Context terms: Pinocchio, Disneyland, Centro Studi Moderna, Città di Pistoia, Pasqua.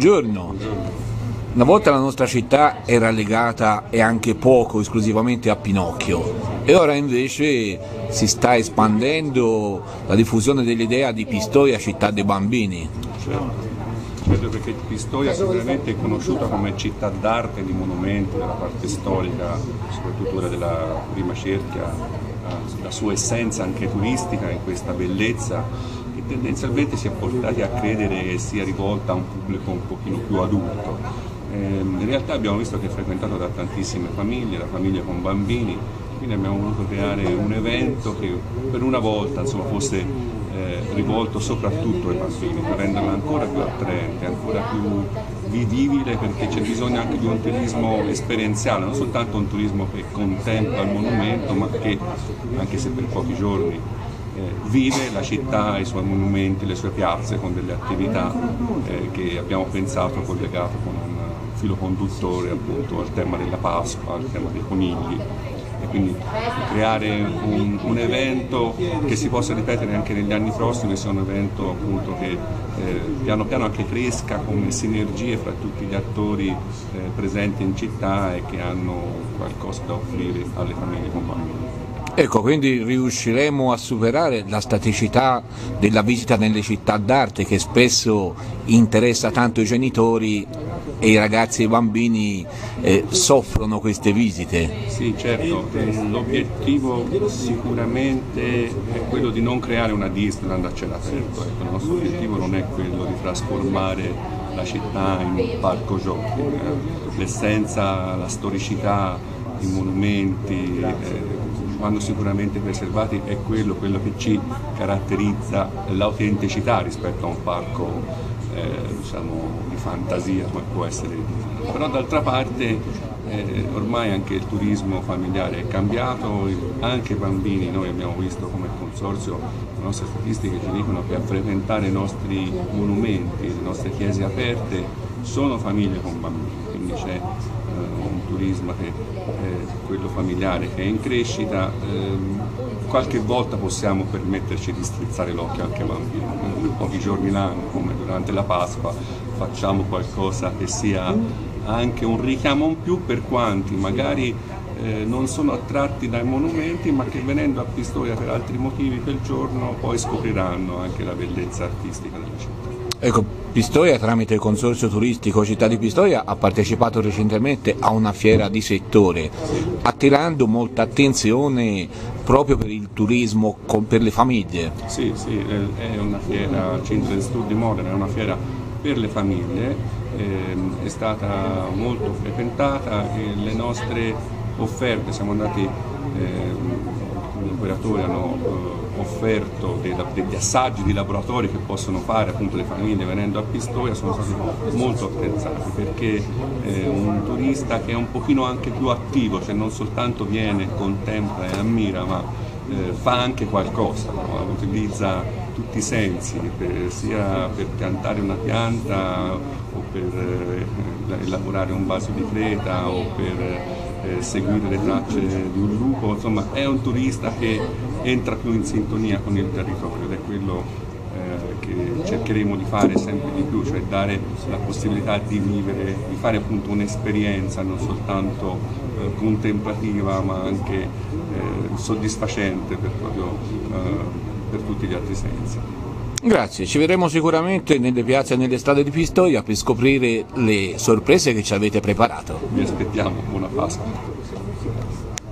Buongiorno. Una volta la nostra città era legata e anche poco esclusivamente a Pinocchio e ora invece si sta espandendo la diffusione dell'idea di Pistoia città dei bambini. Certo, perché Pistoia sicuramente è conosciuta come città d'arte, di monumenti, della parte storica, soprattutto della prima cerchia, la sua essenza anche turistica in questa bellezza che tendenzialmente si è portati a credere che sia rivolta a un pubblico un pochino più adulto. In realtà abbiamo visto che è frequentato da tantissime famiglie, da famiglie con bambini, quindi abbiamo voluto creare un evento che per una volta insomma, fosse rivolto soprattutto ai bambini, per renderla ancora più attraente, ancora più vivibile, perché c'è bisogno anche di un turismo esperienziale, non soltanto un turismo che contempla il monumento, ma che, anche se per pochi giorni, vive la città, i suoi monumenti, le sue piazze con delle attività che abbiamo pensato collegato con un filo conduttore appunto al tema della Pasqua, al tema dei conigli. E quindi creare un evento che si possa ripetere anche negli anni prossimi, sia un evento appunto che piano piano anche cresca come sinergie fra tutti gli attori presenti in città e che hanno qualcosa da offrire alle famiglie con bambini. Ecco, quindi riusciremo a superare la staticità della visita nelle città d'arte che spesso interessa tanto i genitori e i ragazzi e i bambini soffrono queste visite. Sì, certo, l'obiettivo sicuramente è quello di non creare una Disneyland a cielo aperto, ecco, il nostro obiettivo non è quello di trasformare la città in un parco giochi, l'essenza, la storicità, i monumenti, vanno sicuramente preservati, è quello che ci caratterizza, l'autenticità rispetto a un parco diciamo, di fantasia come può essere. Però d'altra parte ormai anche il turismo familiare è cambiato, anche i bambini, noi abbiamo visto come consorzio, le nostre statistiche ci dicono che a frequentare i nostri monumenti, le nostre chiese aperte sono famiglie con bambini, quindi c'è un turismo che quello familiare che è in crescita, qualche volta possiamo permetterci di strizzare l'occhio anche ai bambini, pochi giorni l'anno come durante la Pasqua facciamo qualcosa che sia anche un richiamo in più per quanti magari non sono attratti dai monumenti ma che venendo a Pistoia per altri motivi quel giorno poi scopriranno anche la bellezza artistica della città. Ecco, Pistoia tramite il consorzio turistico Città di Pistoia ha partecipato recentemente a una fiera di settore, attirando molta attenzione proprio per il turismo, per le famiglie. Sì, è una fiera, Centro Studi Moderna, è una fiera per le famiglie, è stata molto frequentata e le nostre offerte, siamo andati, gli operatori hanno offerto degli assaggi di laboratori che possono fare appunto le famiglie venendo a Pistoia, sono stati molto apprezzati perché un turista che è un pochino anche più attivo, cioè non soltanto viene, contempla e ammira ma fa anche qualcosa, no? Utilizza tutti i sensi, sia per piantare una pianta o per elaborare un vaso di creta o per seguire le tracce di un lupo, insomma è un turista che entra più in sintonia con il territorio ed è quello che cercheremo di fare sempre di più, cioè dare la possibilità di vivere, di fare appunto un'esperienza non soltanto contemplativa ma anche soddisfacente per tutti gli altri sensi. Grazie, ci vedremo sicuramente nelle piazze e nelle strade di Pistoia per scoprire le sorprese che ci avete preparato. Vi aspettiamo, buona Pasqua.